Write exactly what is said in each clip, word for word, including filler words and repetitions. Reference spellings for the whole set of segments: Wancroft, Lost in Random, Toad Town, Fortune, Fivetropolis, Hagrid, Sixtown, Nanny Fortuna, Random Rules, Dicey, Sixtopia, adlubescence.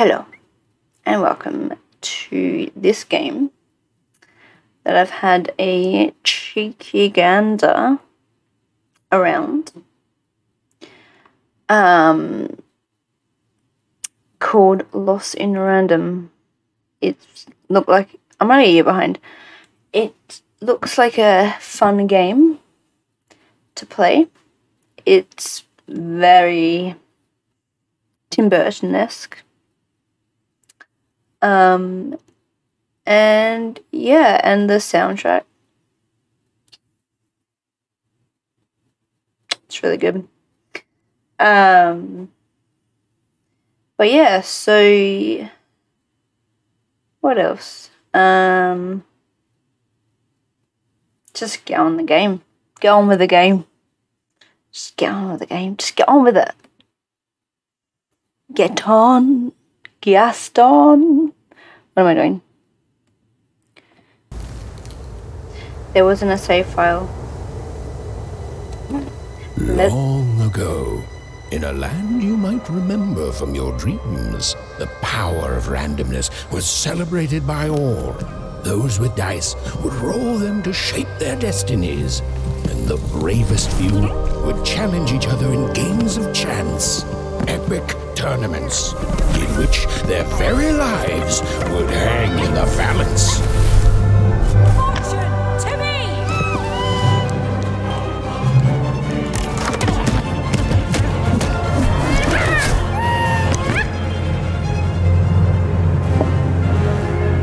Hello and welcome to this game that I've had a cheeky gander around um, called Lost in Random. It's looked like, I'm only a year behind. It looks like a fun game to play. It's very Tim Burton-esque. Um, and yeah, and the soundtrack. It's really good. Um, but yeah, so what else? Um, just get on the game. Get on with the game. Just get on with the game. Just get on with it. Get on. Gassed on. What am I doing? There wasn't a save file. Long ago, in a land you might remember from your dreams, the power of randomness was celebrated by all. Those with dice would roll them to shape their destinies, and the bravest few would challenge each other in games of chance. Epic tournaments in which their very lives would hang in the balance. Fortune to me!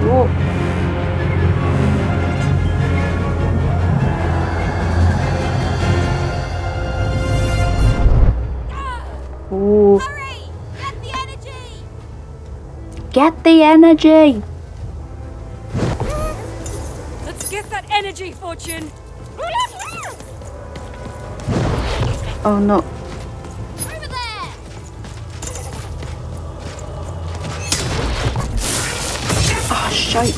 Ooh. Ooh. Get the energy! Let's get that energy, Fortune! Oh no. Over there! Oh shite!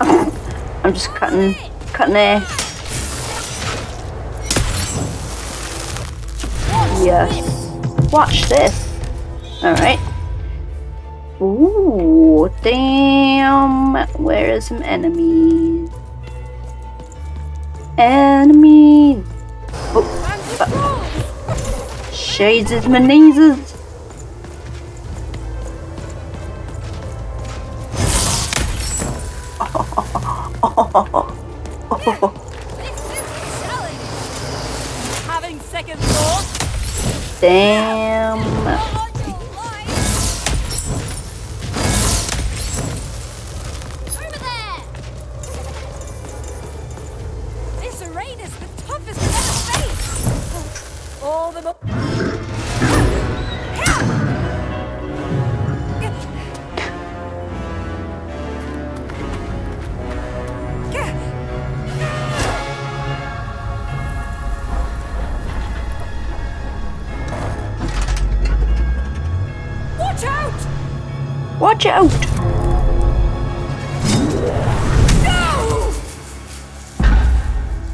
Oh, I'm just cutting, cutting air. Yes. Watch this. Alright. Ooh, damn. Where are some enemies? Enemies. Oh, shades is my knees. Damn. Over there. This arena is the toughest I've ever faced. All the Watch out! No!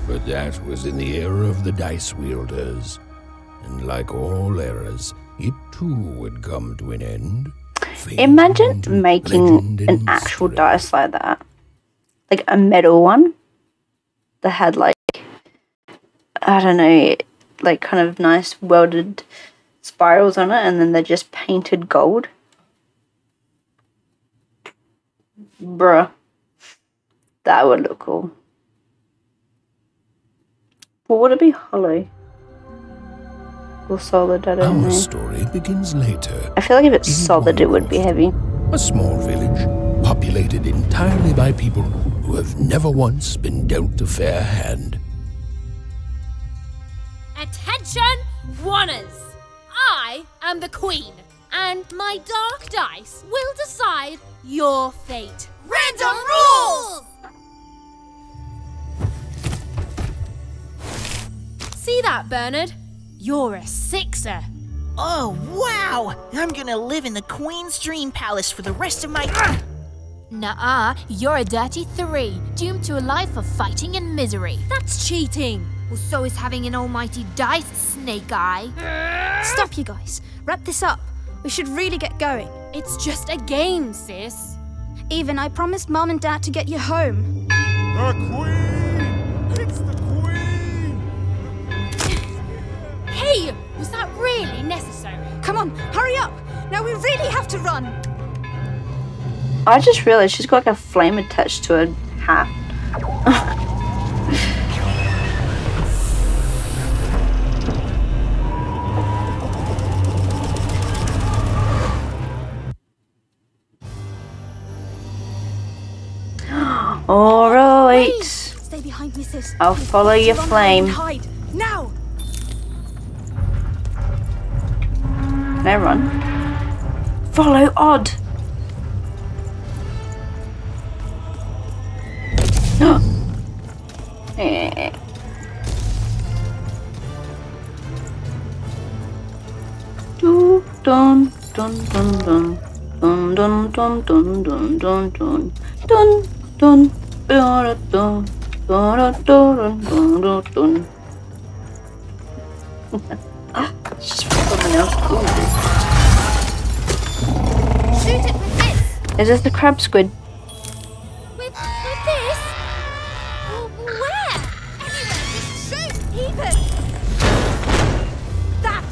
But that was in the era of the dice wielders. And like all eras, it too would come to an end. Imagine making an actual dice like that. Like a metal one. That had like, I don't know, like kind of nice welded spirals on it. And then they just painted gold. Bruh, that would look cool. But would it be hollow or solid? I don't know. Our story begins later. I feel like if it's solid, it would be heavy. A small village populated entirely by people who have never once been dealt a fair hand. Attention, Wanners! I am the Queen, and my dark dice will decide your fate. Random Rules! See that, Bernard? You're a sixer. Oh, wow! I'm gonna live in the Queen's Dream Palace for the rest of my... Uh! Nuh-uh, you're a dirty three, doomed to a life of fighting and misery. That's cheating. Well, so is having an almighty dice snake eye. Stop, you guys. Wrap this up. We should really get going. It's just a game, sis. Even I promised Mum and Dad to get you home. The Queen! It's the Queen! Hey! Was that really necessary? Come on, hurry up! Now we really have to run! I just realised she's got like a flame attached to her hat. Alright. Stay behind me, sis. I'll follow your flame. Hide now. Now run. Follow Odd. Dun dun dun dun dun dun dun dun dun dun dun dun dun dun dun dun. Shoot it with this. Is this the crab squid? With with this? Where? Anywhere. Just shoot, even. That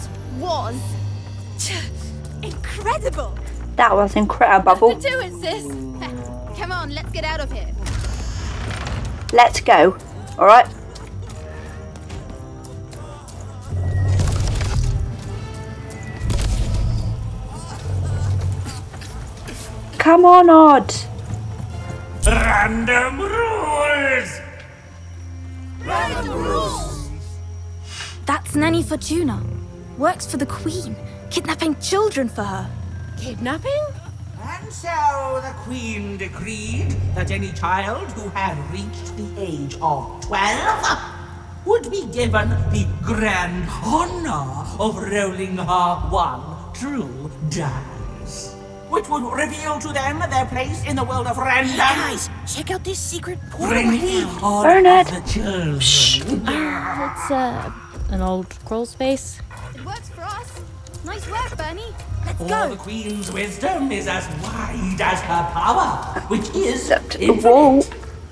was incredible. That was incredible. Do it, sis. Come on, let's get out of here. Let's go. All right. Come on, Odd. Random rules. Random rules. That's Nanny Fortuna. Works for the Queen. Kidnapping children for her. Kidnapping? And so the Queen decreed that any child who had reached the age of twelve would be given the grand honor of rolling her one true dice, which would reveal to them their place in the world of random. Guys, check out this secret portal. Burn it! That's uh, an old crawl space. It works for us. Nice work, Bernie. Let's go. All the Queen's wisdom is as wide as her power, which is infinite,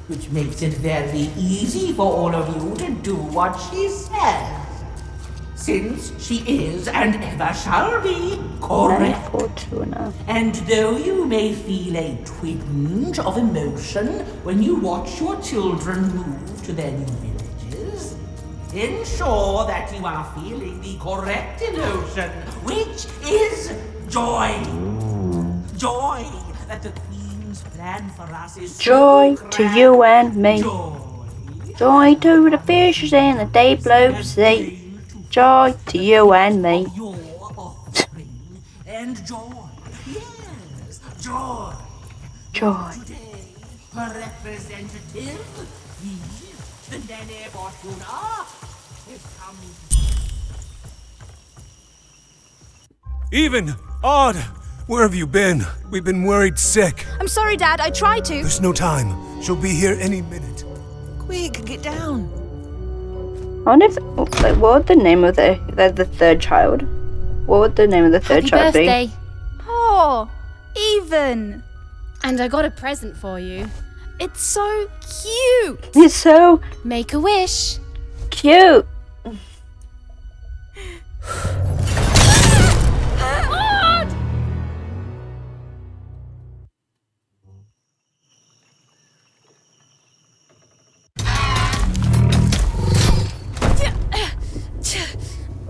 which makes it very easy for all of you to do what she says, since she is and ever shall be correct. Fortuna. And though you may feel a twinge of emotion when you watch your children move to their new village, ensure that you are feeling the correct emotion, which is joy. Joy that the Queen's plan for us is joy so to you and me. Joy. Joy to the fishes in the deep blue sea. Joy to you and me. Your offspring and joy. Yes, joy. Joy. Today, her representative, the Nanny Fortuna, is coming. Even, Odd, where have you been? We've been worried sick. I'm sorry, Dad, I tried to. There's no time. She'll be here any minute. Quick, get down. I wonder if, like, what would the name of the, the, the third child? What would the name of the third Happy child birthday. be? Oh, Even. And I got a present for you. It's so cute. It's so... Make a wish. Cute. Odd!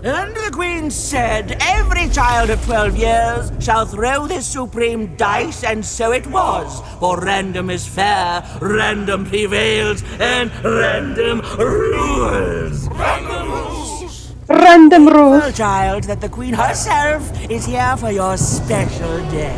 And the Queen said, every child of twelve years shall throw this supreme dice, and so it was. For random is fair, random prevails, and random rules. Random rules. Random rules. Well, child, that the Queen herself is here for your special day.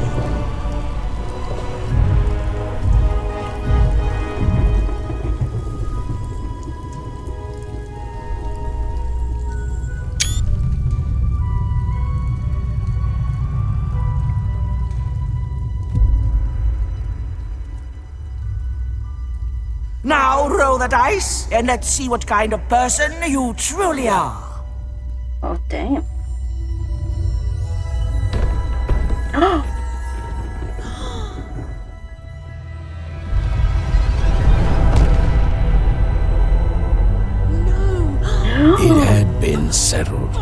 roll the dice, and let's see what kind of person you truly are. Oh, damn. No. It had been settled.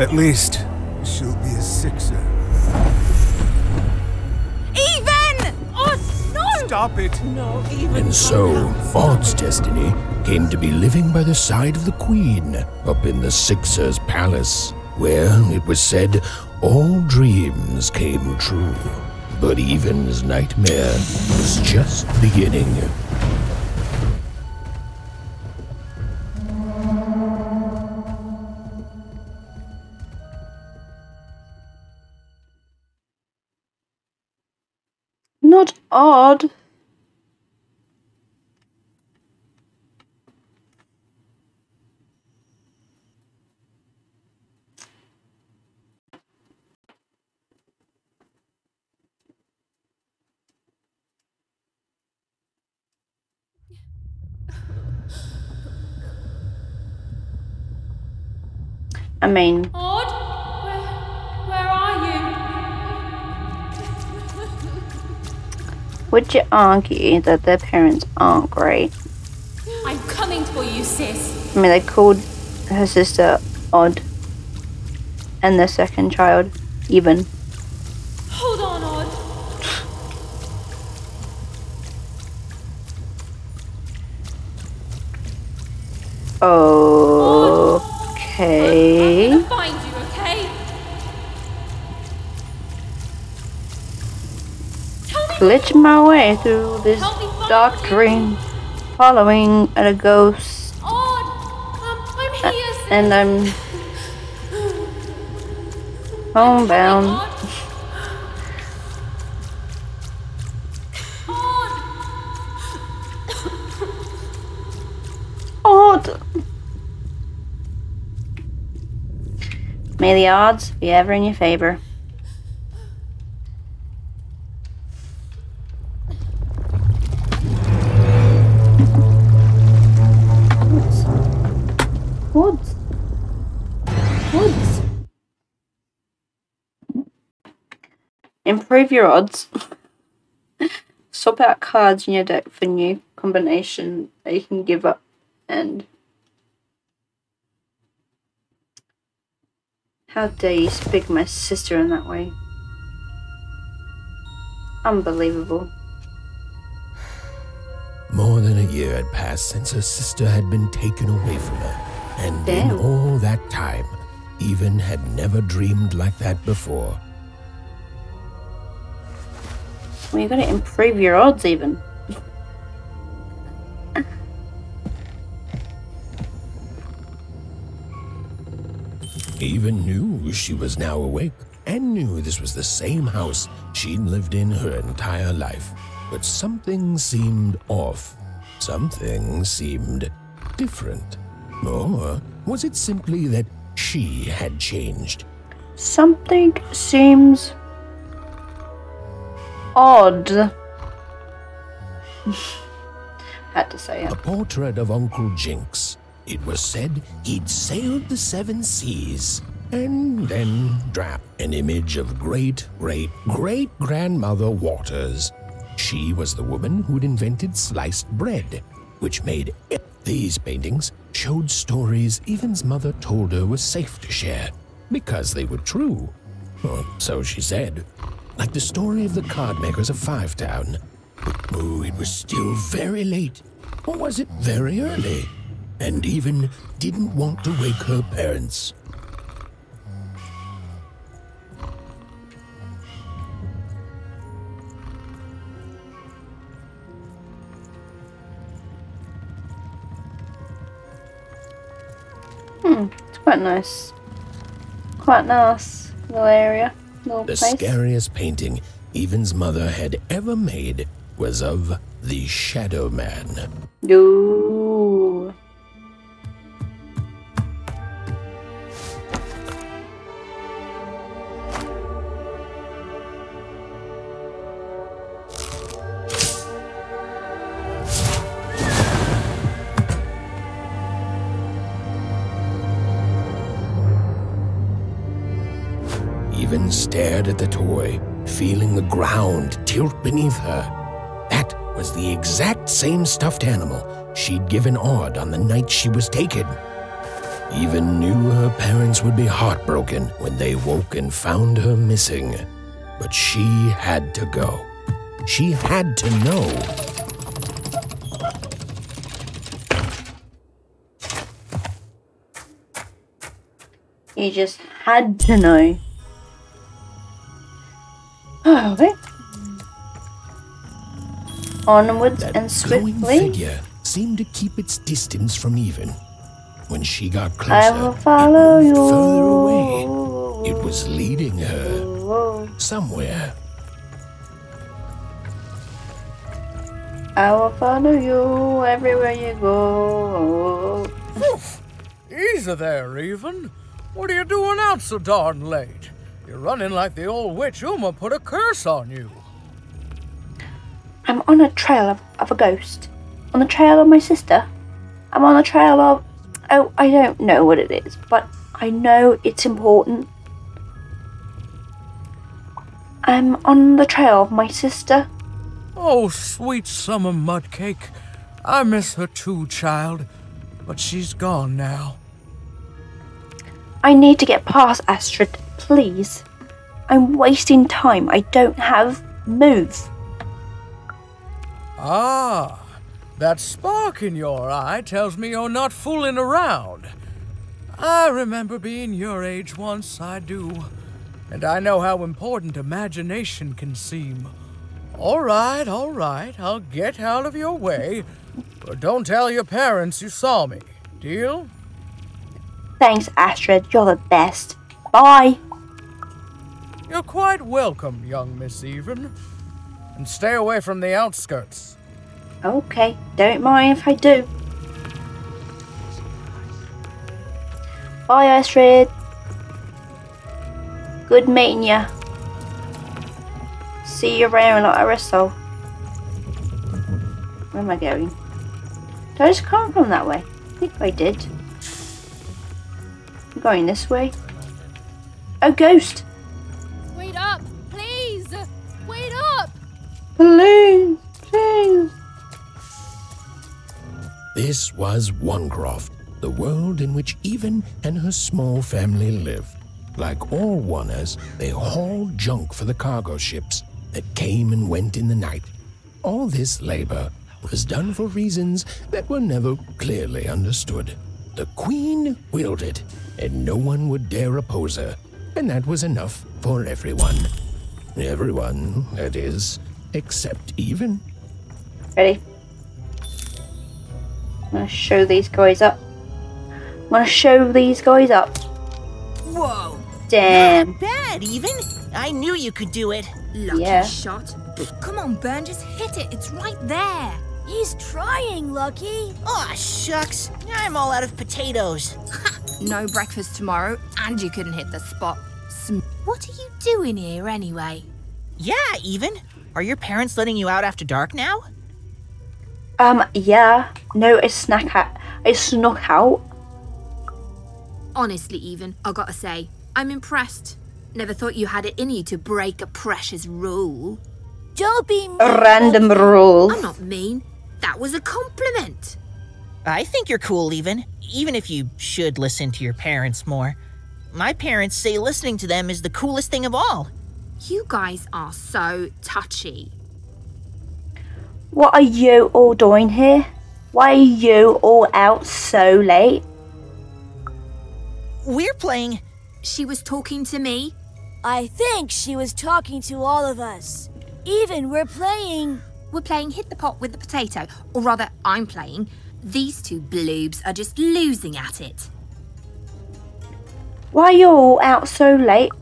At least she'll be a sixer. Stop it! No, even. And so, Vaughn's destiny came to be living by the side of the Queen, up in the Sixer's palace, where, it was said, all dreams came true. But Even's nightmare was just beginning. Not odd. I mean, odd? Where, where are you? Would you argue that their parents aren't great? I'm coming for you, sis. I mean, they called her sister Odd, and their second child Even. Hold on, Odd. Oh, okay. Glitch my way through this dark dream, following at a ghost, oh, I'm, I'm here, uh, and I'm homebound. Odd. May the odds be ever in your favor. Woods. Woods. Improve your odds. Swap out cards in your deck for new combination that you can give up and... How dare you speak my sister in that way. Unbelievable. More than a year had passed since her sister had been taken away from her. And Damn. in all that time, Even had never dreamed like that before. Well, you gotta improve your odds, Even. Even knew she was now awake, and knew this was the same house she'd lived in her entire life. But something seemed off. Something seemed different. Or was it simply that she had changed? Something seems odd. Had to say it. A portrait of Uncle Jinx. It was said he'd sailed the seven seas and then dropped an image of great, great, great grandmother Waters. She was the woman who'd invented sliced bread, which made it. These paintings showed stories Even's mother told her was safe to share, because they were true. Or so she said. Like the story of the card makers of Fivetropolis. But oh, it was still very late. Or was it very early? And Even didn't want to wake her parents. It's quite nice. Quite nice little area. Little the place. Scariest painting Even's mother had ever made was of the Shadow Man. Ooh. Raven stared at the toy, feeling the ground tilt beneath her. That was the exact same stuffed animal she'd given Ord on the night she was taken. Even knew her parents would be heartbroken when they woke and found her missing. But she had to go. She had to know. You just had to know. Oh, okay. Onwards that and swiftly. That glowing figure seemed to keep its distance from Even. When she got closer, I will follow it moved further away. It was leading her somewhere. I will follow you everywhere you go. Oof. Easy there, Even. What are you doing out so darn late? You're running like the old witch Uma put a curse on you. I'm on a trail of, of a ghost. On the trail of my sister. I'm on the trail of... Oh, I don't know what it is, but I know it's important. I'm on the trail of my sister. Oh, sweet summer mudcake. I miss her too, child. But she's gone now. I need to get past Astrid, please. I'm wasting time. I don't have moves. Ah, that spark in your eye tells me you're not fooling around. I remember being your age once, I do. And I know how important imagination can seem. All right, all right, I'll get out of your way. But don't tell your parents you saw me, deal? Thanks, Astrid. You're the best. Bye. You're quite welcome, young Miss Even. And stay away from the outskirts. Okay. Don't mind if I do. Bye, Astrid. Good meeting ya. See you around like Aristo. Where am I going? Did I just come from that way? I think I did. I'm going this way. Oh, ghost! Wait up, please! Wait up! Please, please! This was Wancroft, the world in which Even and her small family lived. Like all Wanners, they hauled junk for the cargo ships that came and went in the night. All this labor was done for reasons that were never clearly understood. The Queen willed it, and no one would dare oppose her, and that was enough for everyone. Everyone, that is, except Even. Ready? I'm gonna show these guys up. I'm gonna show these guys up. Whoa! Damn! Not bad, Even. I knew you could do it. Lucky yeah. shot. Come on, Burn, just hit it. It's right there. He's trying, Lucky. Aw, shucks. I'm all out of potatoes. No breakfast tomorrow, and you couldn't hit the spot. Sm what are you doing here, anyway? Yeah, Even. Are your parents letting you out after dark now? Um, yeah. No, I snuck out. I snuck out. Honestly, Even, I gotta say, I'm impressed. Never thought you had it in you to break a precious rule. Don't be mean. Random rules. I'm not mean. That was a compliment. I think you're cool, Even. Even if you should listen to your parents more. My parents say listening to them is the coolest thing of all. You guys are so touchy. What are you all doing here? Why are you all out so late? We're playing. She was talking to me. I think she was talking to all of us. Even we're playing. We're playing hit the pot with the potato. Or rather, I'm playing. These two bloobs are just losing at it. Why are you all out so late?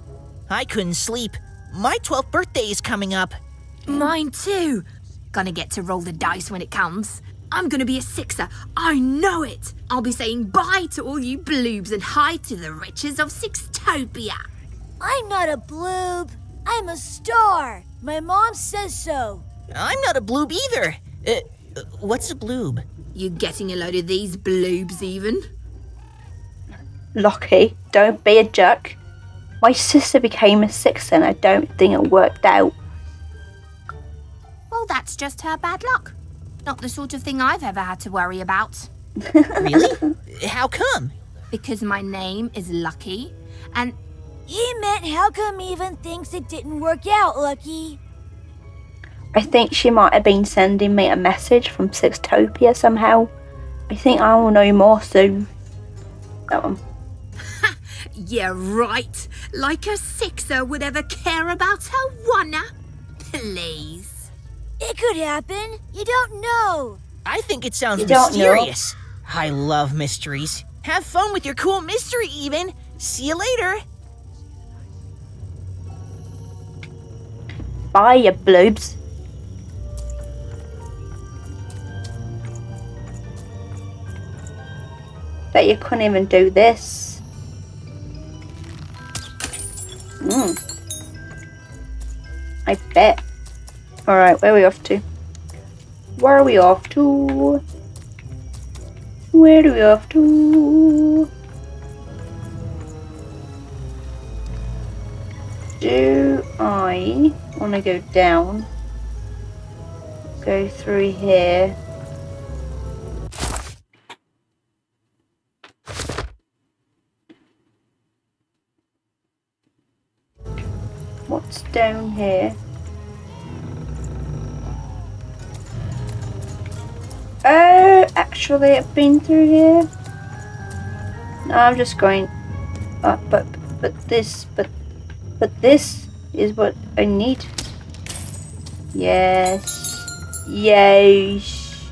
I couldn't sleep. My twelfth birthday is coming up. Mine too. Gonna get to roll the dice when it comes. I'm gonna be a sixer. I know it. I'll be saying bye to all you bloobs and hi to the riches of Sixtopia. I'm not a bloob. I'm a star. My mom says so. I'm not a bloob either. Uh, what's a bloob? You getting a load of these bloobs, Even? Lockie, don't be a jerk. My sister became a sixth and I don't think it worked out. Well, that's just her bad luck. Not the sort of thing I've ever had to worry about. Really? How come? Because my name is Lucky and... You meant how come even thinks it didn't work out, Lucky? I think she might have been sending me a message from Sixtopia somehow. I think I will know more soon. That one. Yeah, right. Like a sixer would ever care about her wanna. Please. It could happen. You don't know. I think it sounds mysterious. Know. I love mysteries. Have fun with your cool mystery, even. See you later. Bye, you bloobs. Bet you couldn't even do this. Mm. I bet. Alright, where are we off to? Where are we off to? Where are we off to? Do I want to go down? Go through here. What's down here? Oh, actually, I've been through here. No, I'm just going up, uh, but but this, but but this is what I need. Yes, yes.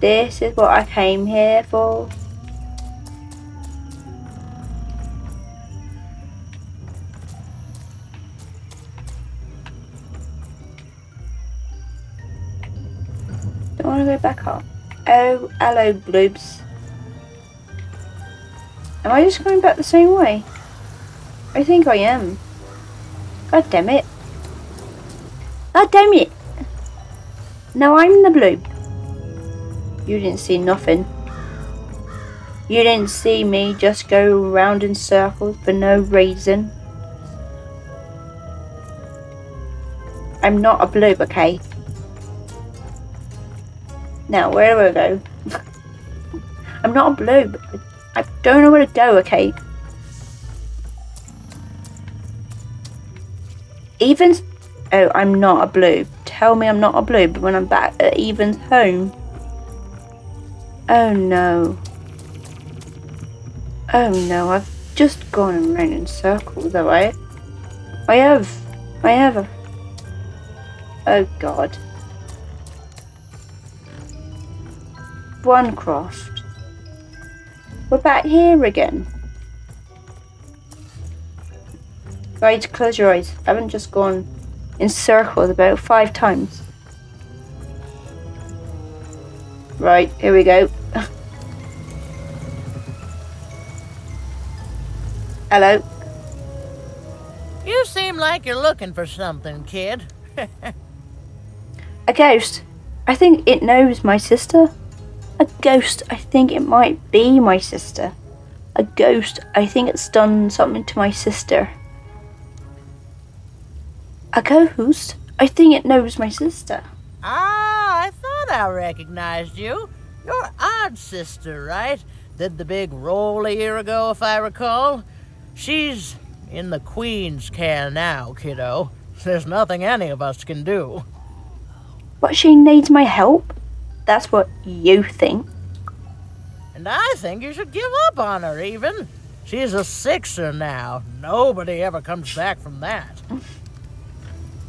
This is what I came here for. I want to go back up. Oh, hello, bloobs. Am I just going back the same way? I think I am. God damn it. God damn it. Now I'm the bloob. You didn't see nothing. You didn't see me just go round in circles for no reason. I'm not a bloob, okay? Now, where do I go? I'm not a blob. I don't know where to go, okay? Even's... Oh, I'm not a blob. Tell me I'm not a blob when I'm back at Even's home. Oh, no. Oh, no. I've just gone around in circles, have I? I have. I have. Oh, God. Wancroft. We're back here again. Right, close your eyes. I haven't just gone in circles about five times. Right, here we go. Hello. You seem like you're looking for something, kid. A ghost. I think it knows my sister. A ghost, I think it might be my sister. A ghost, I think it's done something to my sister. A ghost, I think it knows my sister. Ah, I thought I recognized you. Your odd sister, right? Did the big roll a year ago, if I recall. She's in the Queen's care now, kiddo. There's nothing any of us can do. But she needs my help? That's what you think. And I think you should give up on her, even. She's a sixer now. Nobody ever comes back from that.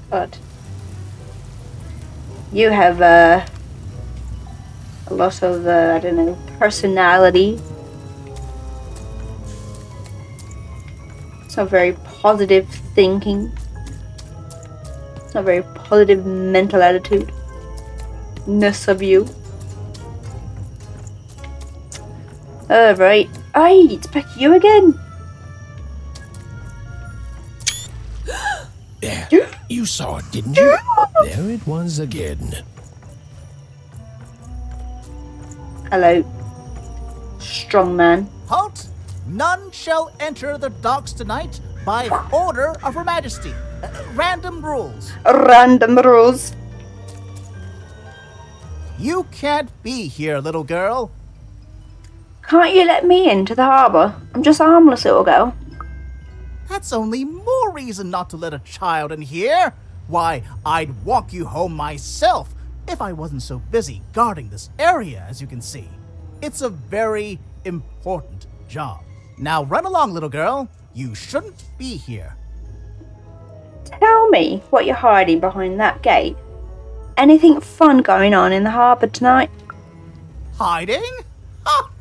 God. You have uh, a lot of, uh, I don't know, personality. It's not very positive thinking. It's not very positive mental attitude. Ness of you. Alright. Aye, it's back you again. There. You saw it, didn't you? There it was again. Hello. Strong man. Halt! None shall enter the docks tonight by order of Her Majesty. Uh, random rules. Random rules. You can't be here, little girl. Can't you let me into the harbour? I'm just a harmless little girl. That's only more reason not to let a child in here. Why, I'd walk you home myself if I wasn't so busy guarding this area, as you can see. It's a very important job. Now run along, little girl. You shouldn't be here. Tell me what you're hiding behind that gate. Anything fun going on in the harbour tonight? Hiding? Oh,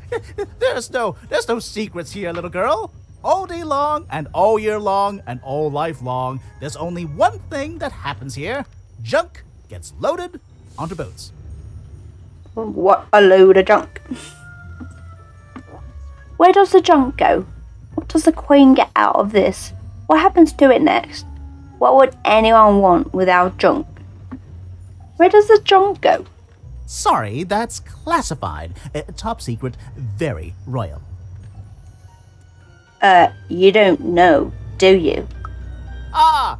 there's no, there's no secrets here, little girl. All day long, and all year long, and all life long, there's only one thing that happens here. Junk gets loaded onto boats. What a load of junk. Where does the junk go? What does the Queen get out of this? What happens to it next? What would anyone want without junk? Where does the junk go? Sorry, that's classified. Uh, top secret, very royal. Uh, you don't know, do you? Ah,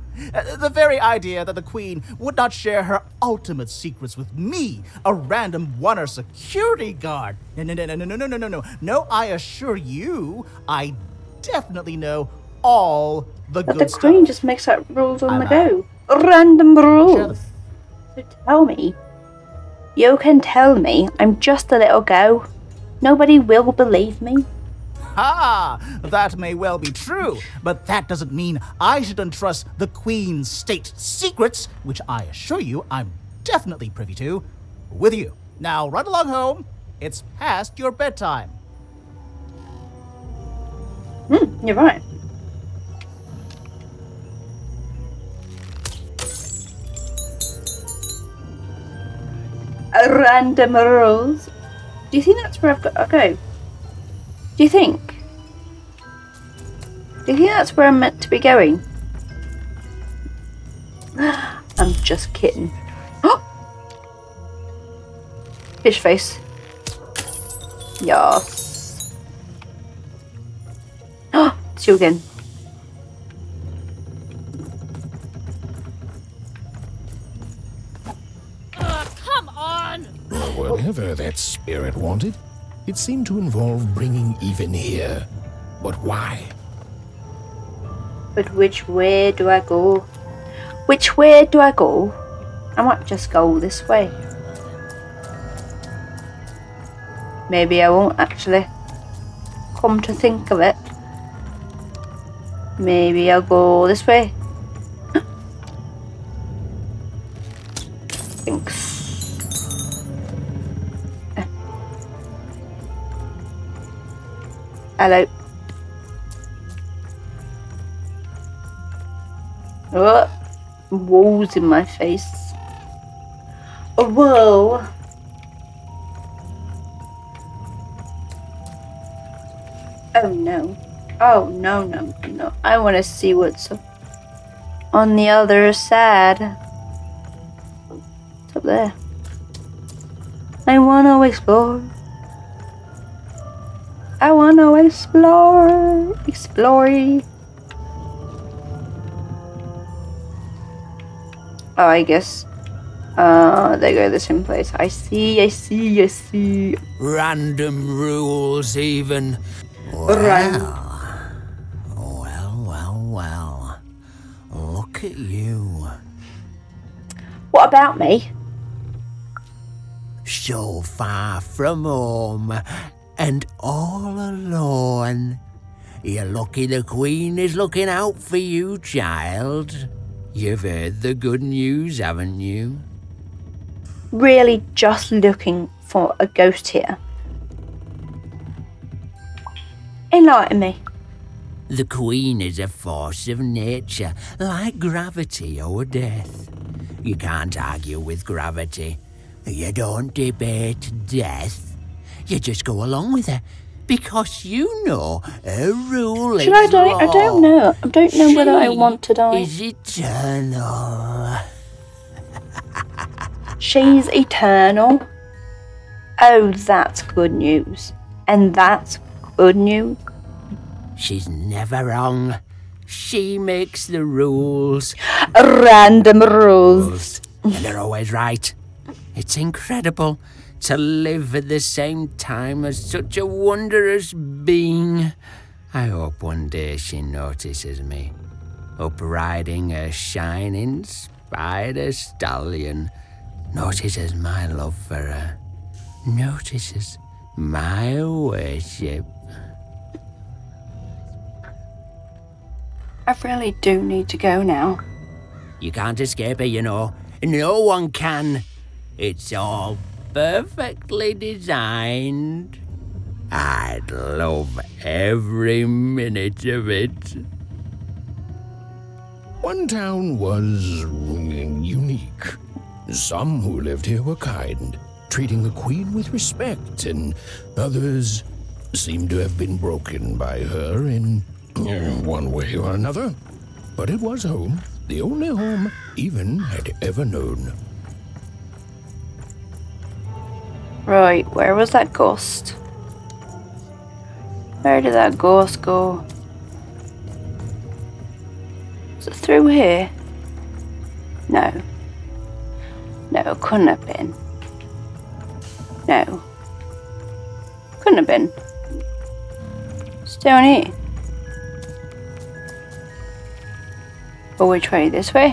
the very idea that the Queen would not share her ultimate secrets with me, a random one-er security guard. No, no, no, no, no, no, no, no, no. No, I assure you, I definitely know all the but good stuff. The Queen stuff. Just makes up rules on I'm the go. Out. Random rules. So tell me. You can tell me. I'm just a little girl. Nobody will believe me. Ah, that may well be true, but that doesn't mean I shouldn't trust the Queen's state secrets, which I assure you I'm definitely privy to, with you. Now run along home. It's past your bedtime. Hmm, you're right. Random rules. Do you think that's where I've got to go? Do you think? Do you think that's where I'm meant to be going? I'm just kidding. Fish face. Yes. Oh, it's you again. Oh, come on! Whatever that spirit wanted. It seemed to involve bringing Even here, but why? But which way do I go? Which way do I go? I might just go this way. Maybe I won't actually. Come to think of it. Maybe I'll go this way. Thanks. Hello. Oh, walls in my face. Oh, whoa. Oh no. Oh no, no, no. I want to see what's up on the other side. It's up there. I want to explore. I wanna explore, explore. Oh, I guess. Uh, they go the same place. I see, I see, I see. Random rules, even. Well, well, well, well. Look at you. What about me? So far from home. And all alone. You're lucky the Queen is looking out for you, child. You've heard the good news, haven't you? Really just looking for a ghost here. Enlighten me. The Queen is a force of nature, like gravity or death. You can't argue with gravity. You don't debate death. You just go along with her, because you know her rule Should is I die? Law. I don't know. I don't know she whether I want to die. Is eternal. She's eternal. Oh, that's good news. And that's good news. She's never wrong. She makes the rules. Random rules. And they're always right. It's incredible to live at the same time as such a wondrous being. I hope one day she notices me, up riding a shining spider stallion. Notices my love for her. Notices my worship. I really do need to go now. You can't escape it, you know. No one can. It's all perfectly designed. I'd love every minute of it. One town was unique. Some who lived here were kind, treating the queen with respect, and others seemed to have been broken by her in one way or another. But it was home, the only home Even had ever known. Right, where was that ghost? Where did that ghost go? Was it through here? No. No, it couldn't have been. No. Couldn't have been. It's down here. But which way? This way?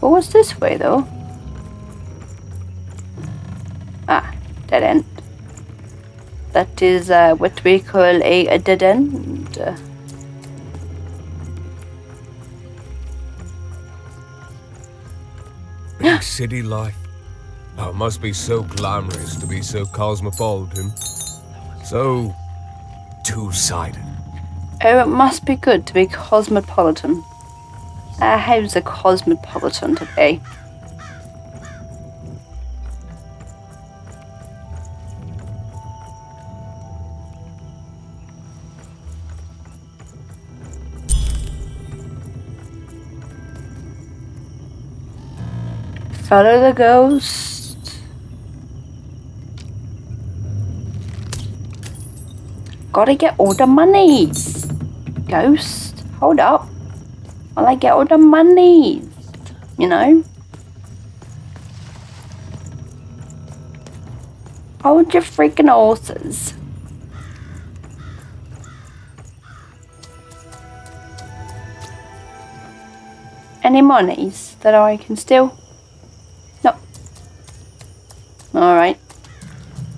What was this way though? Ah, dead end. That is uh, what we call a, a dead end. Uh, Big city life. Oh, it must be so glamorous to be so cosmopolitan. So two-sided. Oh, it must be good to be cosmopolitan. Uh, how's a cosmopolitan today? Follow the ghost. Gotta get all the money. Ghost, hold up. Well, I get all the money, you know. Hold your freaking horses. Any monies that I can steal? No. All right.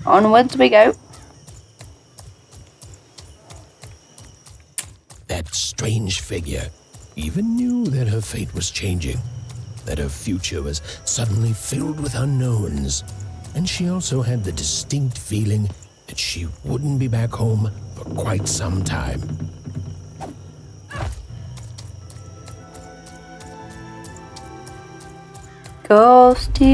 Onwards we go. That strange figure even knew that her fate was changing, that her future was suddenly filled with unknowns, and she also had the distinct feeling that she wouldn't be back home for quite some time. Ghosty,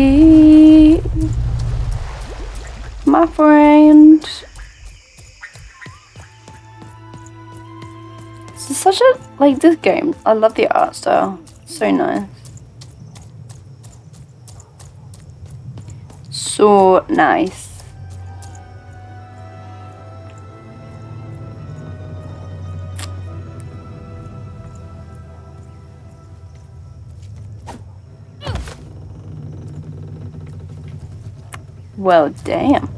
my friend. This is such a, like this game, I love the art style, so nice. So nice. Well, damn.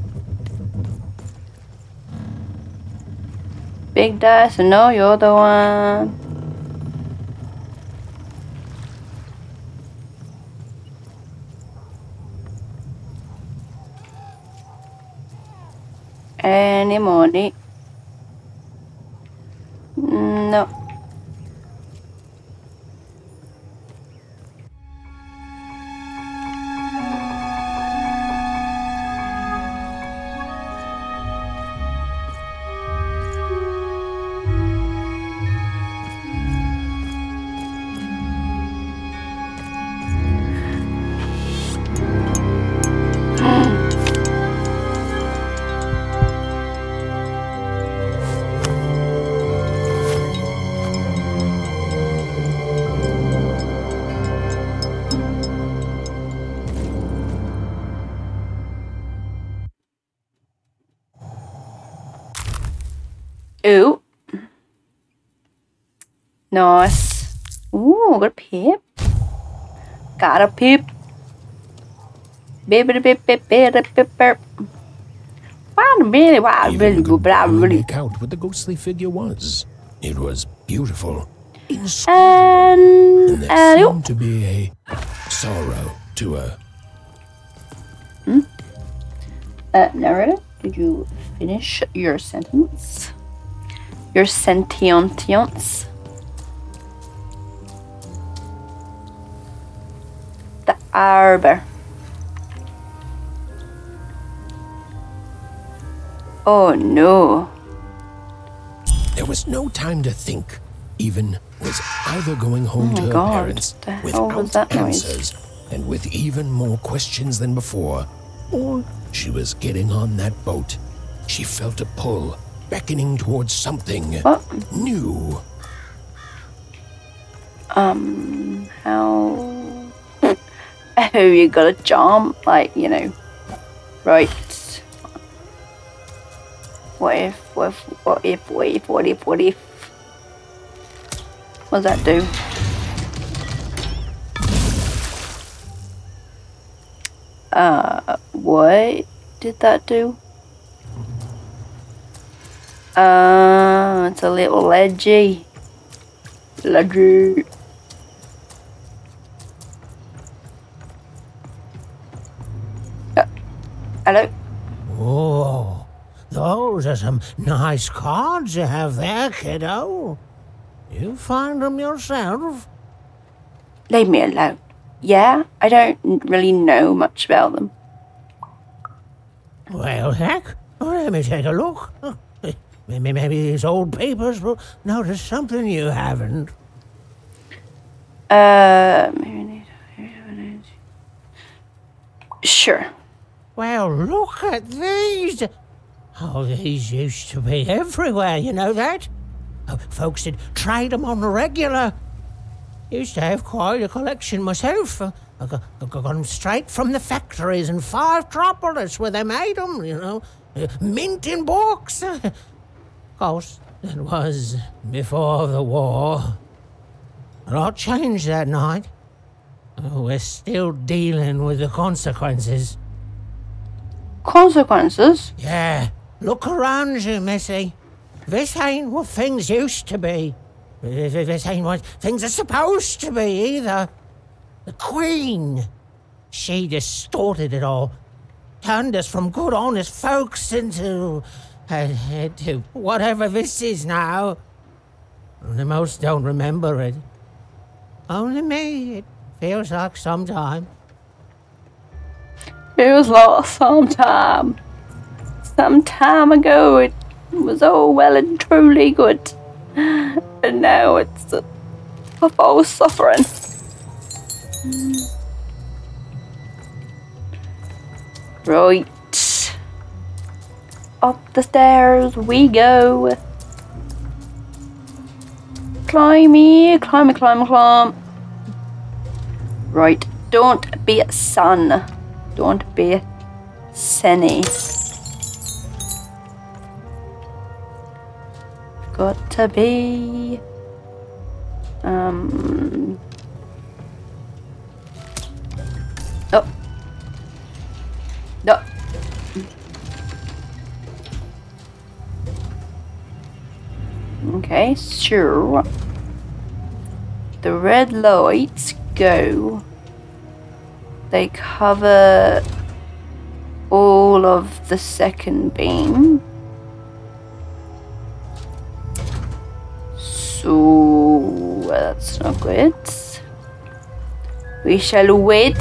Big Dice, no, you're the one. Any money? No. Ooh. Nice. Ooh, got a pip. Got a pip. Baby, baby, baby, baby. Wow, really, wow, really, wow, really. Count what the ghostly figure was. It was beautiful. And, and there uh, seemed to be a sorrow to her. Hmm? Uh, narrator, did you finish your sentence? Your sentience? The arbor. Oh no. There was no time to think. Even was either going home oh to her God. parents without answers noise? and with even more questions than before, or she was getting on that boat. She felt a pull, beckoning towards something what? new. Um, how... Oh, you gotta jump, like, you know. Right. What if, what if, what if, what if, what if, what if? What does that do? Uh, what did that do? Uh, it's a little ledgy. Ledgy. Uh, hello? Oh, those are some nice cards you have there, kiddo. You find them yourself? Leave me alone. Yeah, I don't really know much about them. Well, heck, let me take a look. Maybe, maybe these old papers will notice something you haven't. Uh, sure. Well, look at these. Oh, these used to be everywhere, you know that? Oh, folks did trade them on the regular. Used to have quite a collection myself. I got, I got them straight from the factories in Fivetropolis where they made them, you know. Mint in box. Of course, that was before the war. A lot changed that night. We're still dealing with the consequences. Consequences? Yeah. Look around you, Missy. This ain't what things used to be. This ain't what things are supposed to be, either. The Queen, she distorted it all. Turned us from good, honest folks into... Uh, into whatever this is now. The most don't remember it. Only me, it feels like some time. Feels like some time. Some time ago, it... was all well and truly good, and now it's a whole suffering. Right, up the stairs we go. Climby, climb, climb, climb. Right, don't be a sun. Don't be sunny. Got to be um oh no okay sure the red lights go, they cover all of the second beam. So that's not good. We shall wait.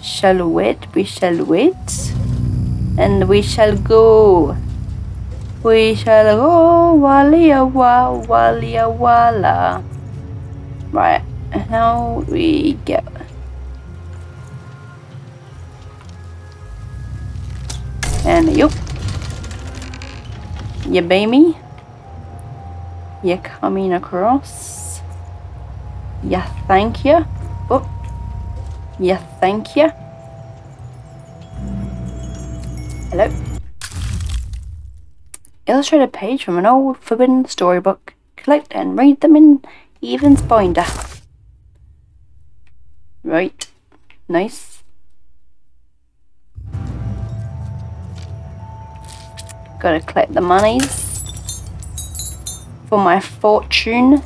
Shall wait, we shall wait. And we shall go. We shall go. Walia wa, walia wala. Right, how we get. And yup. You baby, you coming across. Yeah, thank you. Oh, yeah, thank you. Hello. Illustrate a page from an old forbidden storybook. Collect and read them in Even's binder. Right. Nice. Gotta collect the monies for my fortune.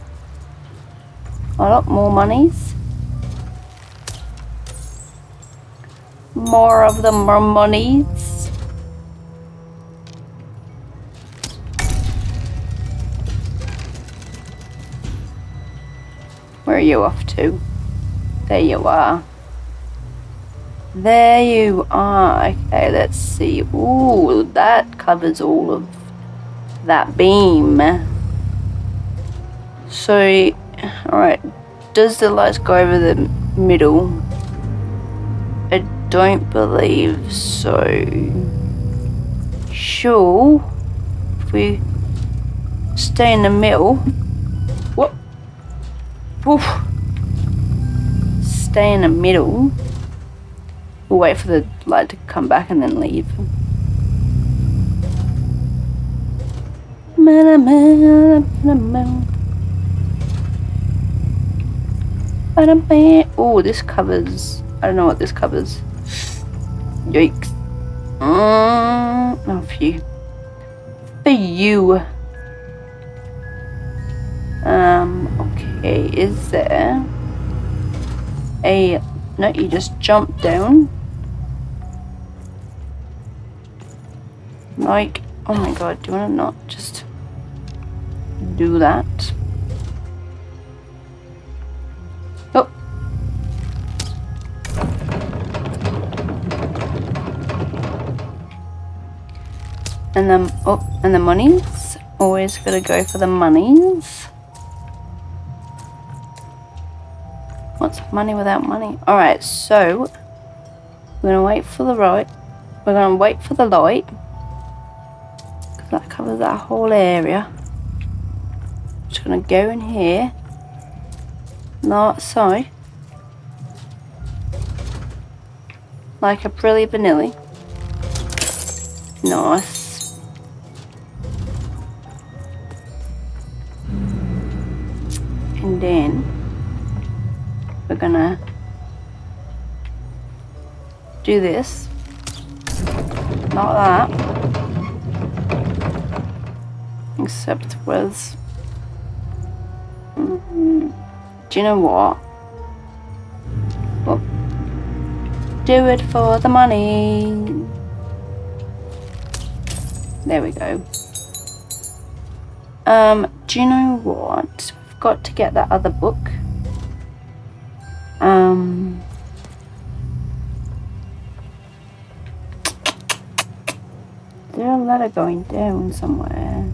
A lot more monies. More of them are monies. Where are you off to? There you are. There you are. Okay, let's see. Ooh, that covers all of that beam. So, alright. Does the lights go over the middle? I don't believe so. Sure. If we stay in the middle. Whoop. Oof. Stay in the middle. We'll wait for the light to come back and then leave. Oh, this covers. I don't know what this covers. Yikes. Mm, oh, phew. For you. Um, okay, is there a. No, you just jump down. Like, oh my god, do you want to not just do that? Oh. And then, oh, and the monies. Always gotta go for the monies. What's money without money? Alright, so we're gonna wait for the right. We're gonna wait for the light. Because that covers that whole area. Just gonna go in here. Like so. Like a brilli vanilli. Nice. And then we're gonna do this, not that, except with, mm-hmm. Do you know what? Oh. Do it for the money. There we go. Um, do you know what? We've got to get that other book. Um, there's a ladder going down somewhere.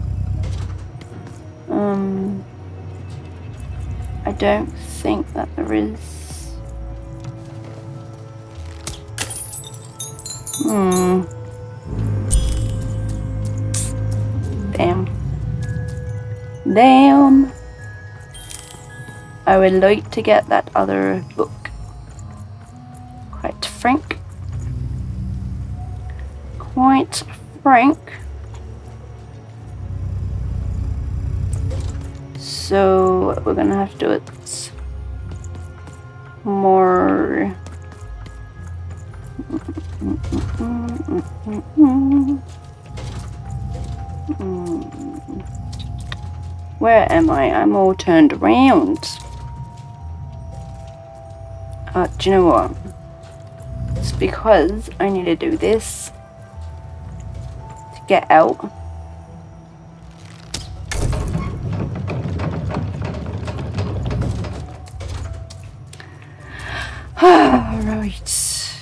Um, I don't think that there is. Hmm. Damn. Damn. I would like to get that other book. Quite frank. Quite frank. So we're gonna have to do it more. Where am I? I'm all turned around. Uh, do you know what? It's because I need to do this to get out. Alright.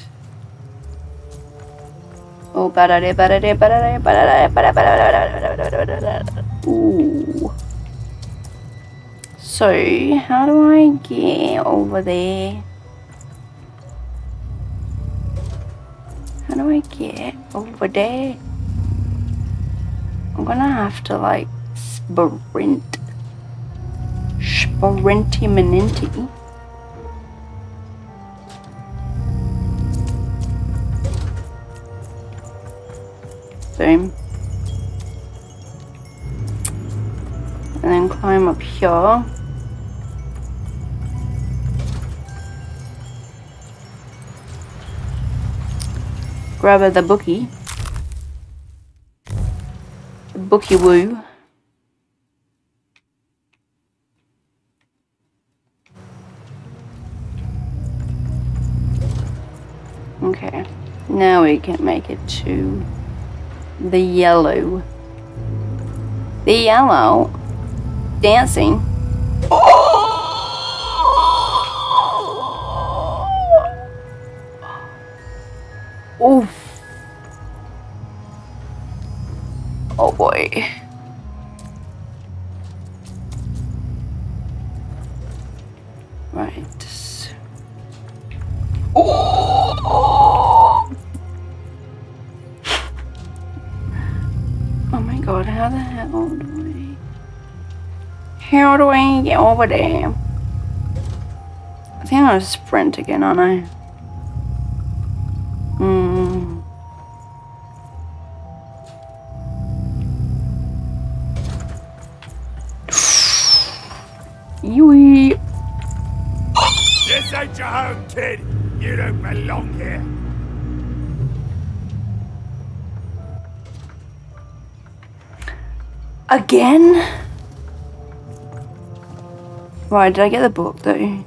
Oh, bad idea, bad idea, bad idea, bad idea, bad idea, bad idea. Ooh. So, how do I get over there? How do I get over there? I'm gonna have to like sprint. Sprinty meninty. zoom. And then climb up here. Grab the bookie. The bookie woo. Okay, now we can make it to the yellow. The yellow dancing. Oh! Oof. Oh boy. Right. God, how the hell do I... How do I get over there? I think I'm gonna sprint again, aren't I? Hmm. Yui! This ain't your home, kid! You don't belong here! Again? Right, did I get the book though?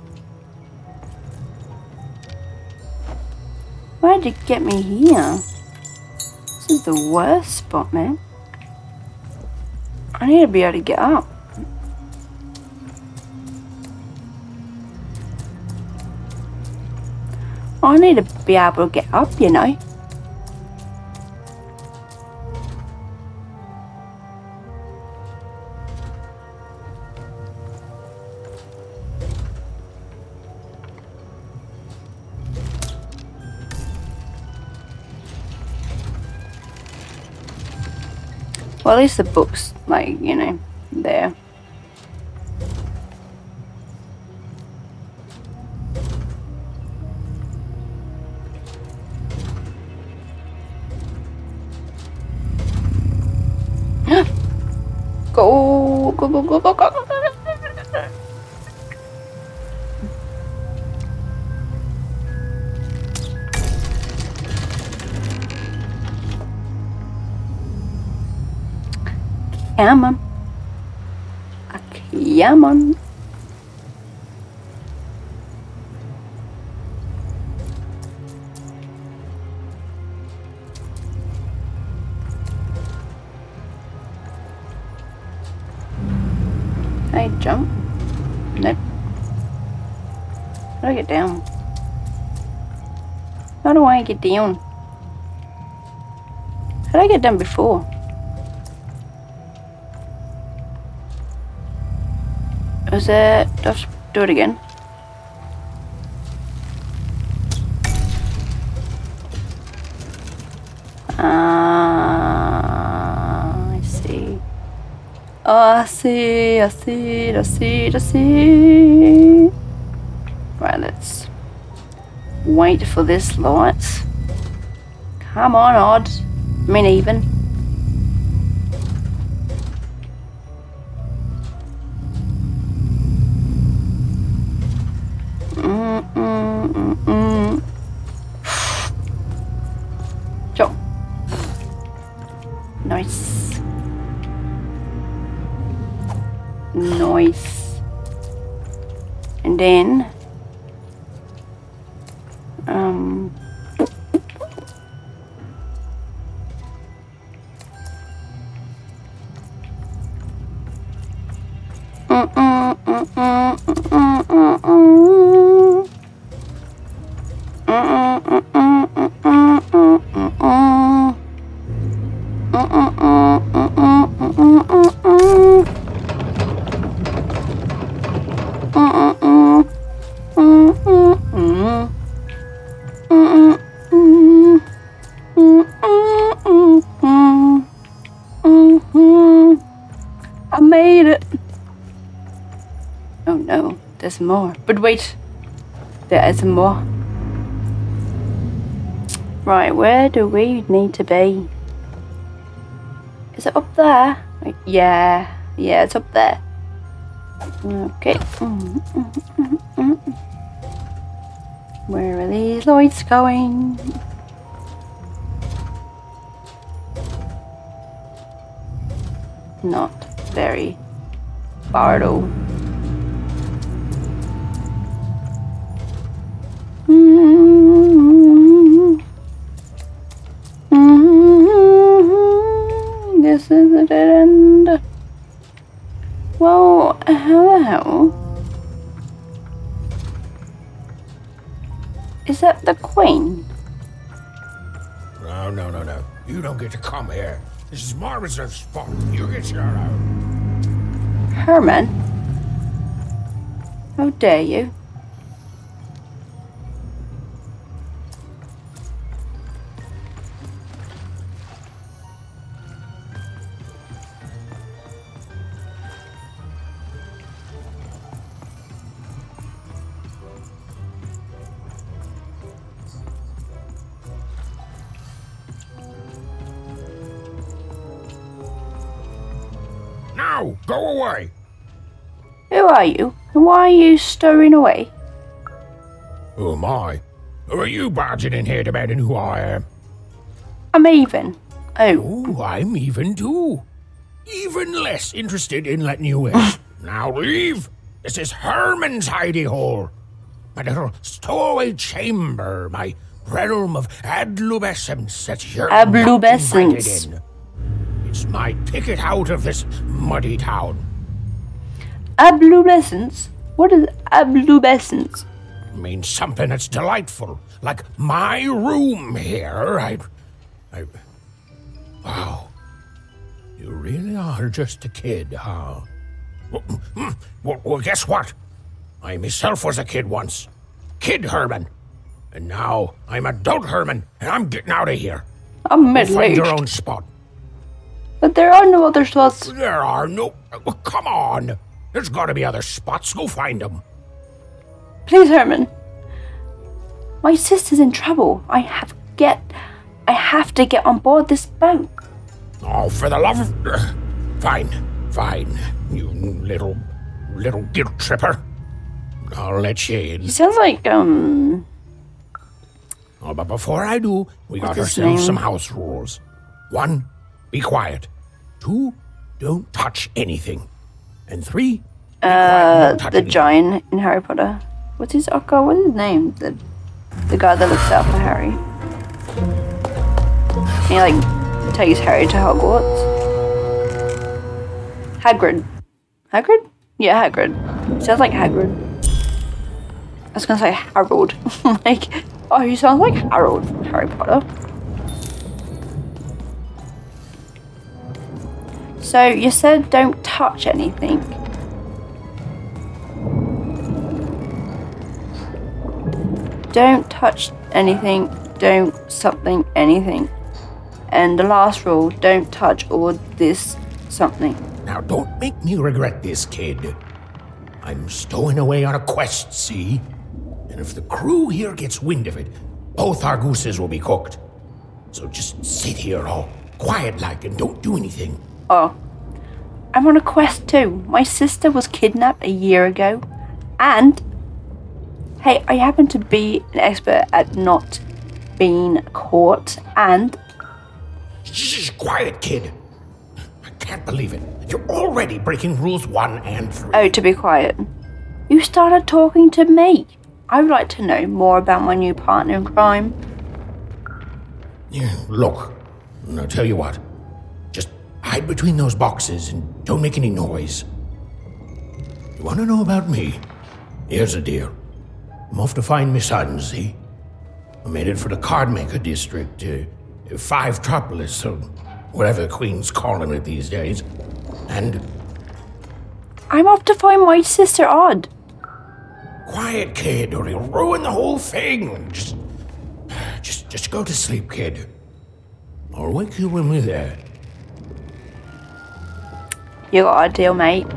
Why did you get me here? This is the worst spot, man. I need to be able to get up. I need to be able to get up, you know. Well, at least the book's, like, you know, there. Go, go, go, go, go, go. Come on. Come on. I jump. Nope. How do I get down? How do I get down? How did I get down before? Was it? Do I have to do it again? Ah, I see. Oh, I see, I see, I see, I see. Right, let's wait for this light. Come on, odd. I mean, even. Nice. And then um more, but wait, there is more. Right, where do we need to be? Is it up there? Yeah, yeah, it's up there. Okay. Mm-hmm, mm-hmm, mm-hmm, mm-hmm. Where are these lights going? Not very far though. Mm-hmm. Mm-hmm. This is the dead end. Whoa, how the hell? Is that the queen? No, no, no, no. You don't get to come here. This is my reserve spot. You get your own. Herman? How dare you? Go away! Who are you? And why are you stirring away? Who am I? Who are you barging in here demanding who I am? I'm even. Oh. Oh, I'm even too. Even less interested in letting you in. Now leave! This is Herman's hidey hole. My little stowaway chamber. My realm of adlubescence that you're adlubescence. Not my ticket out of this muddy town. Adlubescence? What is adlubescence? It means something that's delightful, like my room here. I, I, wow, you really are just a kid, huh? Well, well, guess what? I myself was a kid once, kid Herman, and now I'm adult Herman, and I'm getting out of here. I'm middle-aged. Find your own spot. But there are no other spots. There are no... Come on. There's got to be other spots. Go find them. Please, Herman. My sister's in trouble. I have get... I have to get on board this boat. Oh, for the love of... Fine. Fine. You little... Little guilt tripper. I'll let you in. He sounds like, um... Oh, but before I do, we got ourselves some house rules. One, be quiet. Two, don't touch anything. And three, uh, the anything. Giant in Harry Potter. What's his oh God, what's his name? The the guy that looks out for Harry. He like takes Harry to Hogwarts. Hagrid. Hagrid? Yeah, Hagrid. Sounds like Hagrid. I was gonna say Harold. Like, oh, he sounds like Harold from Harry Potter. So you said don't touch anything. Don't touch anything, don't something, anything. And the last rule, don't touch or this something. Now don't make me regret this, kid. I'm stowing away on a quest, see? And if the crew here gets wind of it, both our gooses will be cooked. So just sit here all quiet-like and don't do anything. Oh, I'm on a quest too. My sister was kidnapped a year ago, and hey, I happen to be an expert at not being caught. And shh, quiet, kid. I can't believe it. You're already breaking rules one and three. Oh, to be quiet. You started talking to me. I would like to know more about my new partner in crime. Yeah, look. I'll tell you what. Hide between those boxes and don't make any noise. You want to know about me? Here's the deal. I'm off to find me son, see? I'm headed for the Cardmaker district, uh, Fivetropolis, or whatever the Queen's calling it these days. And... I'm off to find my sister Odd. Quiet, kid, or you'll ruin the whole thing. Just, just, just go to sleep, kid. I'll wake you when we're there. You got a deal, mate.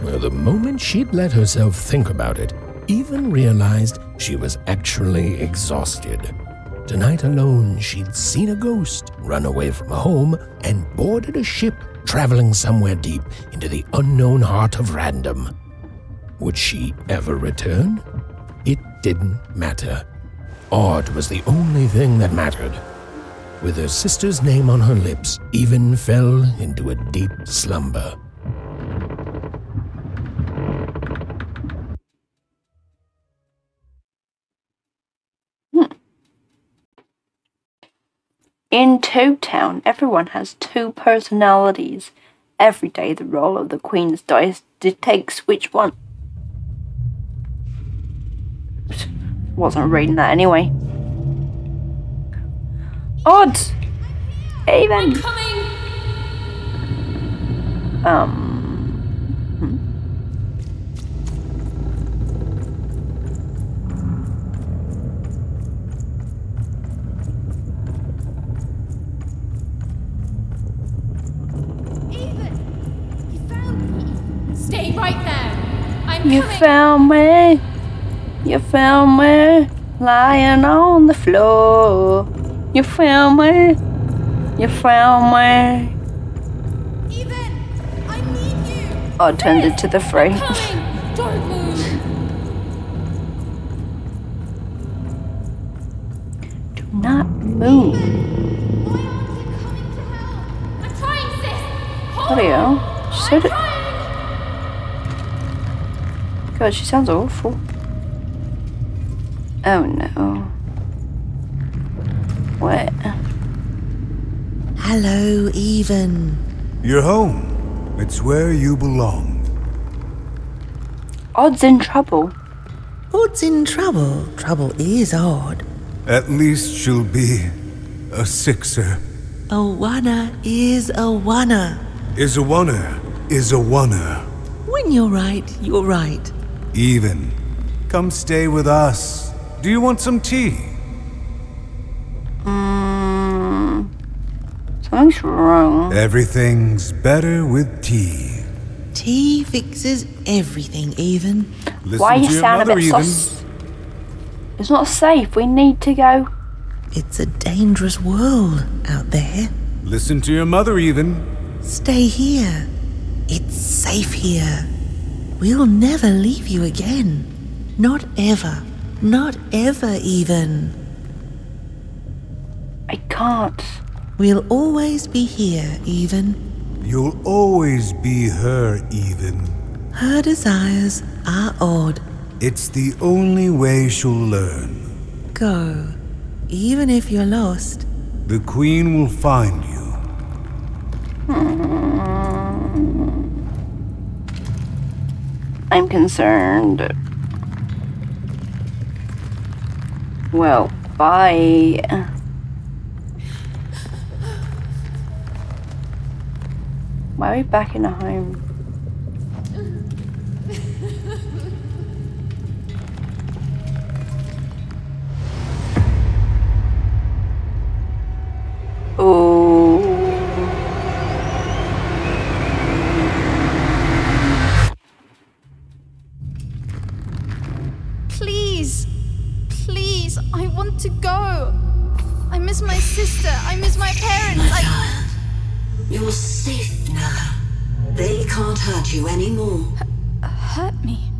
Well, the moment she'd let herself think about it, even realized she was actually exhausted. Tonight alone, she'd seen a ghost run away from home and boarded a ship traveling somewhere deep into the unknown heart of Random. Would she ever return? It didn't matter. Odd was the only thing that mattered. With her sister's name on her lips, Even fell into a deep slumber. Hmm. In Toad Town, everyone has two personalities. Every day the roll of the Queen's dice dictates which one. Wasn't reading that anyway. Odd! Even! Um. Even! You found me! Stay right there! I'm coming! You found me! You found me! Lying on the floor! You found me. You found me. Even, I need you. Odd turned into the fray. Don't move. Do not move. Even, my arms are coming to help. I'm trying, sis. Hold on. I'm trying. God, she sounds awful. Oh no. What? Hello, Even. You're home. It's where you belong. Odd's in trouble. Odd's in trouble. Trouble is odd. At least she'll be a sixer. A oneer is a oneer. Is a oneer is a oneer. When you're right, you're right. Even, come stay with us. Do you want some tea? Mmm. Something's wrong. Everything's better with tea. Tea fixes everything, Even. Listen Why you sound mother, a bit sus? It's not safe. We need to go. It's a dangerous world out there. Listen to your mother, Even. Stay here. It's safe here. We'll never leave you again. Not ever. Not ever, Even. I can't. We'll always be here, Even. You'll always be her, Even. Her desires are odd. It's the only way she'll learn. Go, even if you're lost. The Queen will find you. I'm concerned. Well, bye. Why are we back in a home? Oh. Please, please, I want to go. I miss my sister. I miss my parents. My I... You're safe. They can't hurt you anymore. H- hurt me?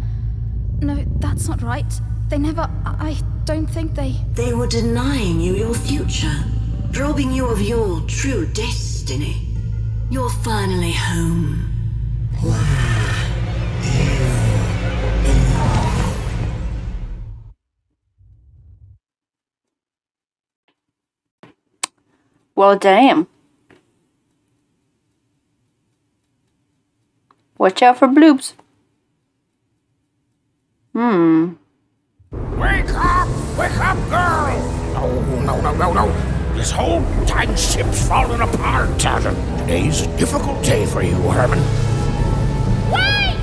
No, that's not right. They never... I don't think they... They were denying you your future, robbing you of your true destiny. You're finally home. Well, damn. Watch out for bloobs. Hmm. Wake up! Wake up, girl! No, no, no, no, no. This whole time ship's falling apart. Today's a difficult day for you, Herman. Wait!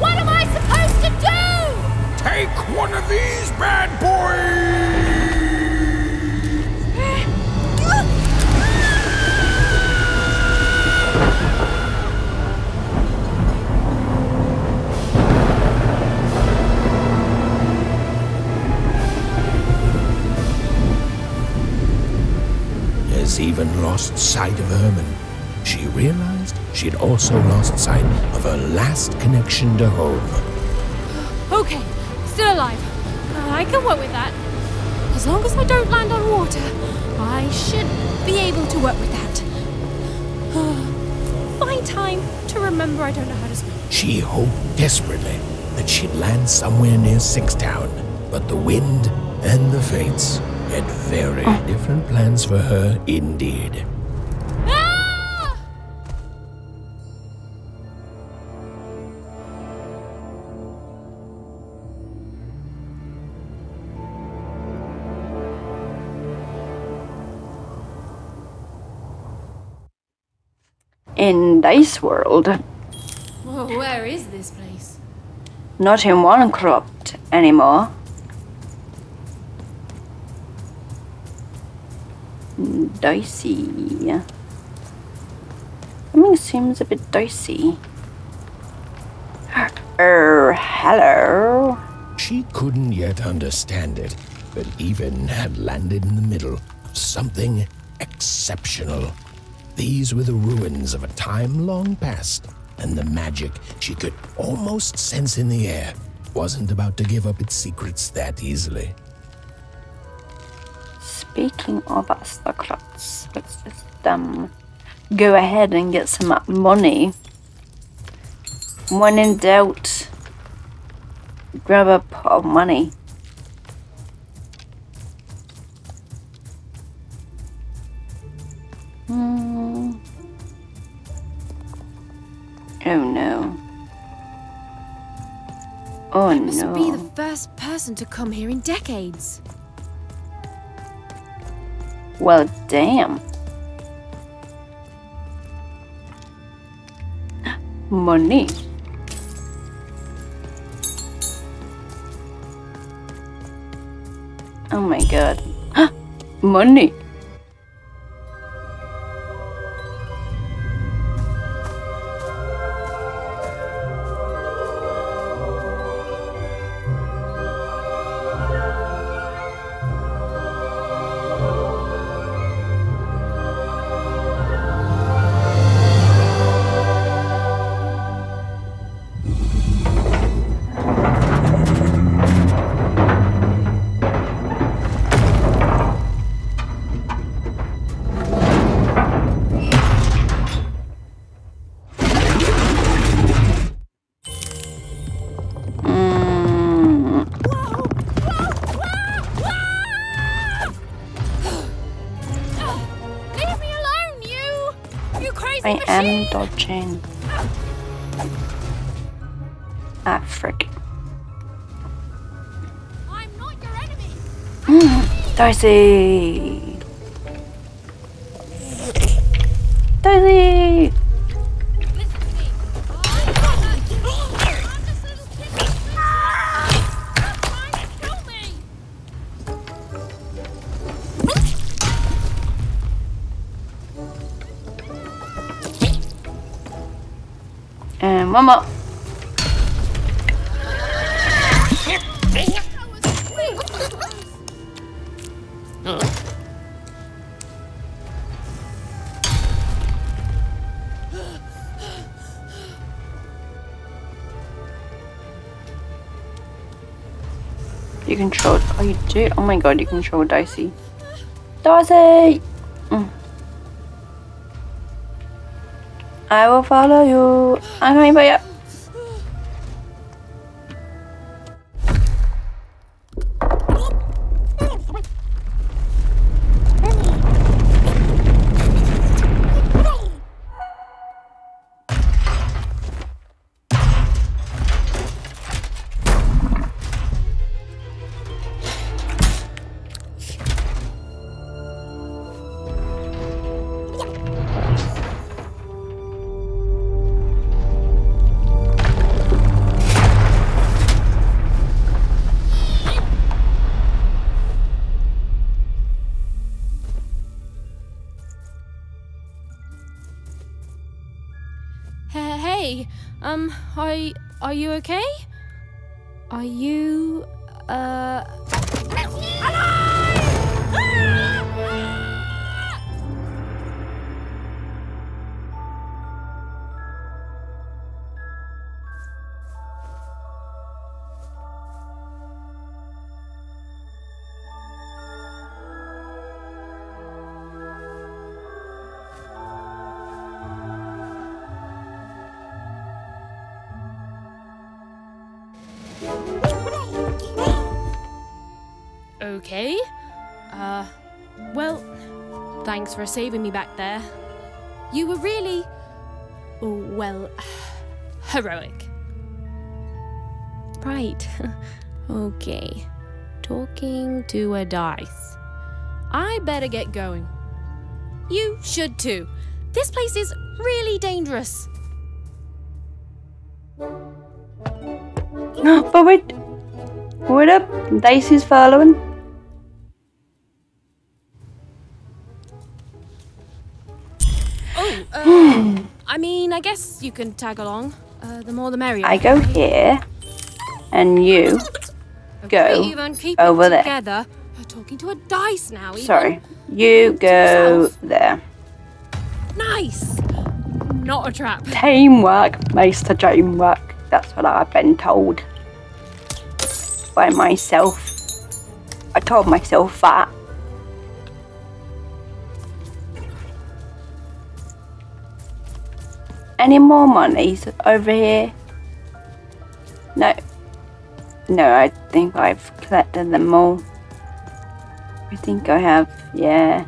What am I supposed to do? Take one of these bad boys! has even lost sight of Herman. She realized she'd also lost sight of her last connection to home. Okay, still alive. I can work with that. As long as I don't land on water, I should be able to work with that. Oh, fine time to remember I don't know how to swim. She hoped desperately that she'd land somewhere near Sixtown, but the wind and the fates had very oh. different plans for her indeed. In Dice World. Whoa, where is this place? Not in Wancroft anymore. Dicey. I mean, it seems a bit dicey. Er, hello. She couldn't yet understand it, but even had landed in the middle of something exceptional. These were the ruins of a time long past, and the magic she could almost sense in the air wasn't about to give up its secrets that easily. Speaking of aristocrats, let's just um, go ahead and get some money. When in doubt, grab a pot of money. Hmm. Oh no. Oh no. Must be the first person to come here in decades. Well, damn. Money. Oh my god. Money. I'm dodging. Ah, frick. I'm not your enemy. Mm, Dicey! Dicey! Mama. You control. Oh, you do. Oh my god, you control Dicey. Dicey. Mm. I will follow you. I'm coming by you. Um, are, are you okay? Are you, uh... alive! Okay. Uh, well, thanks for saving me back there. You were really, well, heroic. Right. Okay. Talking to a dice. I better get going. You should too. This place is really dangerous. No, but wait. What up? Dicey's following. Oh, uh, I mean, I guess you can tag along. Uh, the more the merrier. I go here, and you go over there. Talking to a dice now. Even. Sorry, you go there. Nice, not a trap. Teamwork, Master Teamwork. That's what I've been told by myself. I told myself that. Any more monies over here? No, no. I think I've collected them all. I think I have, yeah.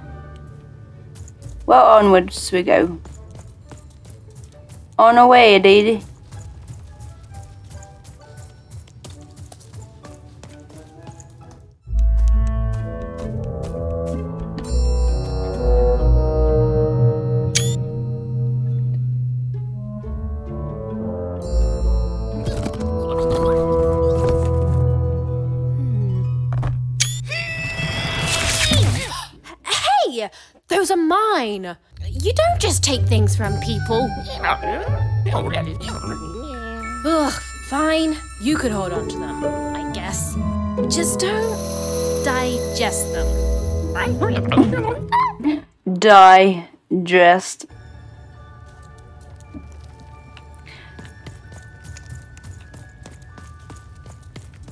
Well, onwards we go. On our way, Dicey. You don't just take things from people. Ugh, fine. You could hold on to them, I guess. Just don't digest them. Digest.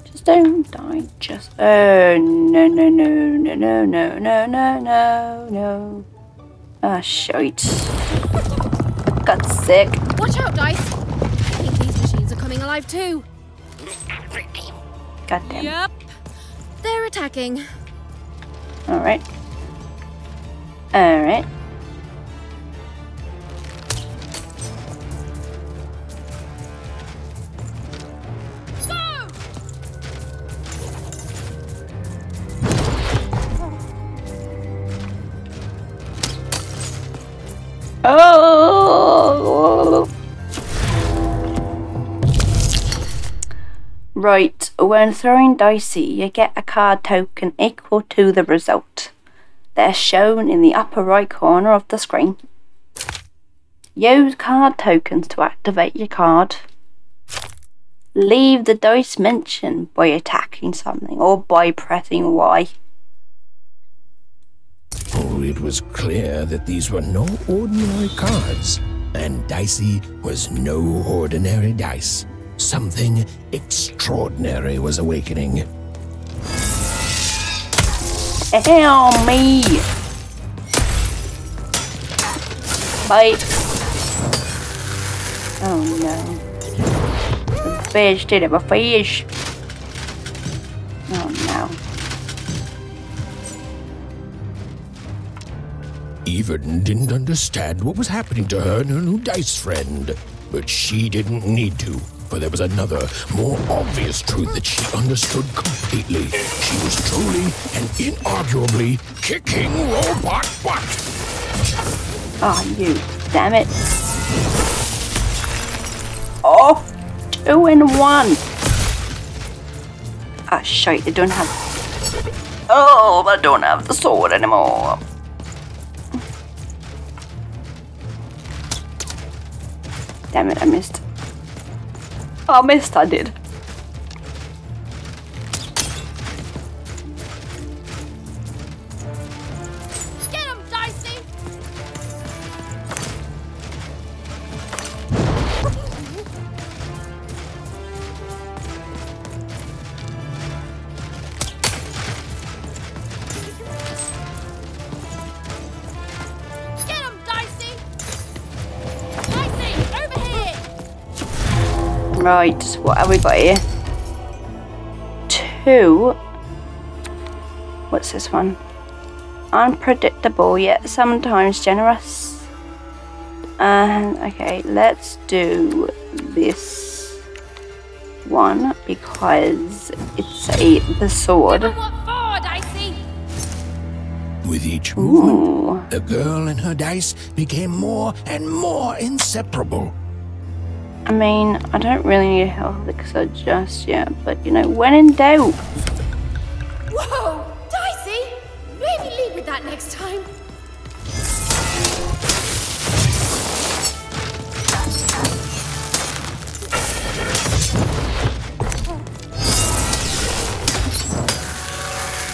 Just don't digest. Oh, no, no, no, no, no, no, no, no, no, no. Ah, oh, shite. Got sick. Watch out, Dice. I think these machines are coming alive too. Goddamn. Yep. They're attacking. Alright. Alright. Oh! Right, when throwing Dicey, you get a card token equal to the result. They're shown in the upper right corner of the screen. Use card tokens to activate your card. Leave the dice mentioned by attacking something or by pressing Y. Oh, it was clear that these were no ordinary cards, and Dicey was no ordinary dice. Something extraordinary was awakening. Help me! Bite! Oh no. The fish did it, a fish! Oh no. Even didn't understand what was happening to her and her new dice friend. But she didn't need to, for there was another, more obvious truth that she understood completely. She was truly and inarguably kicking robot butt. Oh, you damn it. Oh, two and one. Ah, shite, I don't have... Oh, I don't have the sword anymore. Damn it, I missed. Oh, I missed, I did. Get him, Dicey! Get him, Dicey! Dicey, over! Right, what have we got here? Two. what's this one? Unpredictable yet sometimes generous. And okay, let's do this one because it's a the sword. With each movement, ooh, the girl and her dice became more and more inseparable. I mean, I don't really need a health elixir just yet, but you know, when in doubt. Whoa, Dicey! Maybe leave with that next time.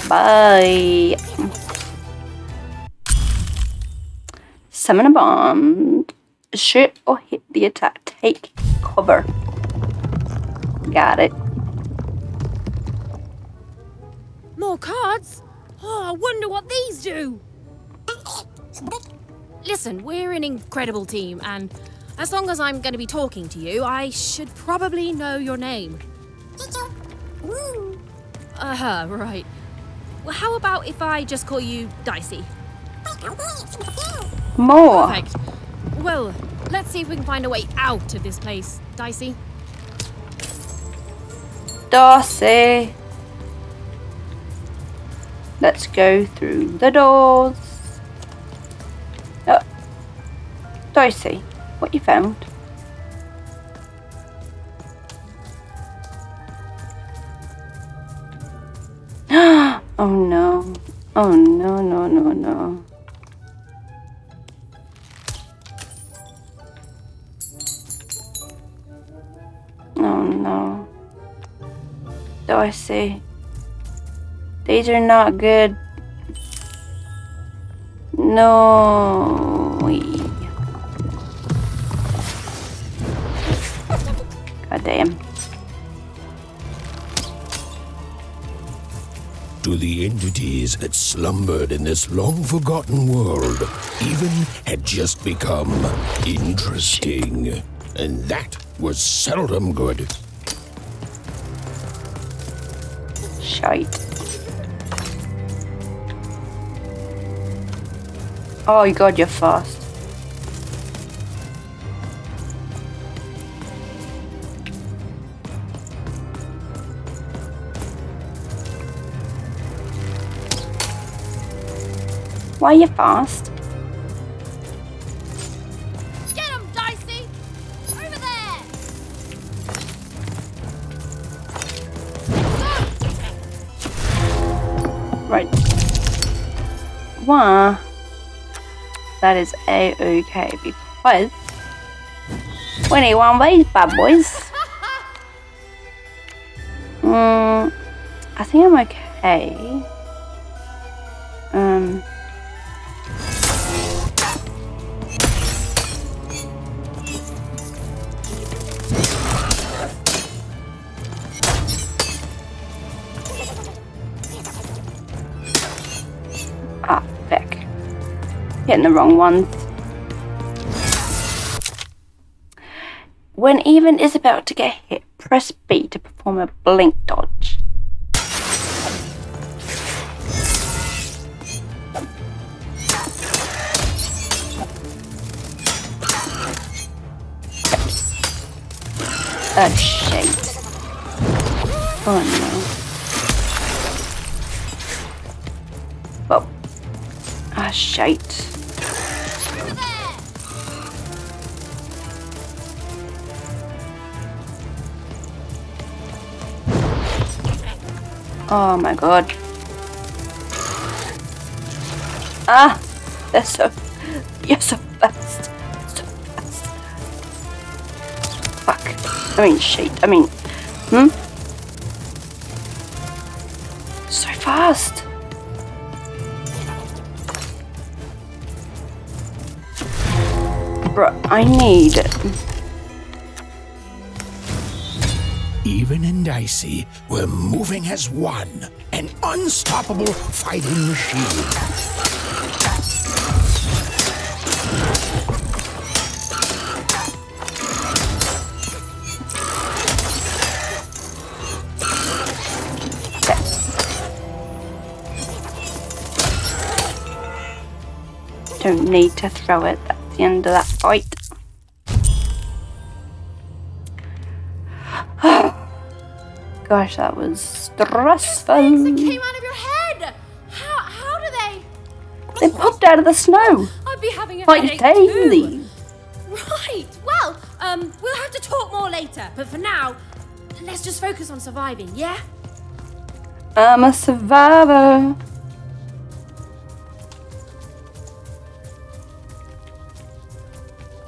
Bye. Summon a bomb. Shoot or hit the attack. Take cover. Got it. More cards? Oh, I wonder what these do. Listen, we're an incredible team, and as long as I'm going to be talking to you, I should probably know your name. Uh-huh, right. Well, how about if I just call you Dicey? More. Perfect. Well, let's see if we can find a way out of this place, Dicey. Dicey. Let's go through the doors. Oh. Dicey, what you found? Oh no. Oh no, no, no, no. Oh no. Dicey. These are not good. No. God damn. To the entities that slumbered in this long-forgotten world, even had just become interesting. And that was seldom good. Shite. Oh god, you're fast. Why are you fast? Get him, Dicey! Over there! Right. Wah. That is a-okay because we need one of these bad boys. Mm, I think I'm okay. Um. Ah, back. Getting the wrong ones. When Even is about to get hit, press B to perform a blink dodge. Oh, shit. Oh, no. Shite. Oh my god. Ah, they're so, you're so fast. So fast. Fuck. I mean, shit. I mean, hmm? So fast. I need it. Even and Dicey were moving as one, an unstoppable fighting machine. don't need to throw it at the end of that fight. Gosh, that was stressful. Those things that came out of your head. How, how do they? They popped out of the snow. I'd be having a like daily. Right. Well, um, we'll have to talk more later. But for now, let's just focus on surviving. Yeah. I'm a survivor.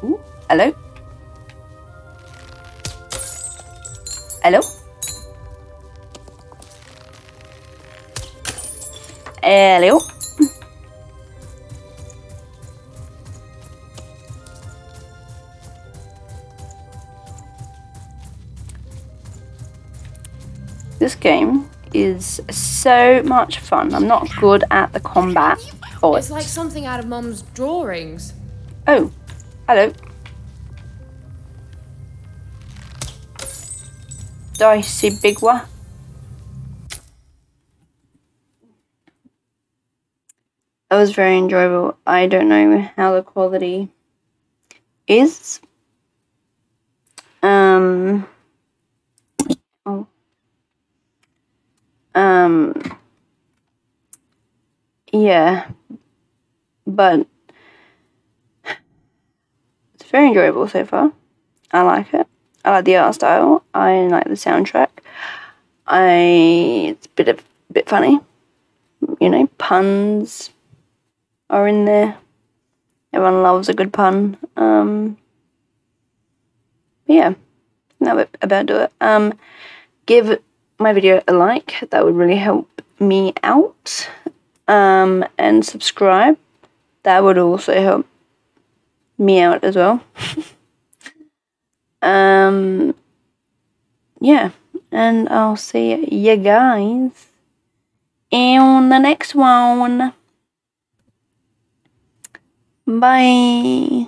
Ooh, hello. Hello. Hello. This game is so much fun. I'm not good at the combat. Oh, it's like something out of Mum's drawings. Oh, hello. Dicey Bigwa. That was very enjoyable. I don't know how the quality is. Um, oh. Um, yeah, but it's very enjoyable so far. I like it. I like the art style. I like the soundtrack. I it's a bit of a bit funny, you know, puns are in there. Everyone loves a good pun. Um, yeah, that'll about do it. Um, give my video a like. That would really help me out. Um, and subscribe. That would also help me out as well. um, yeah, and I'll see you guys in the next one. Bye.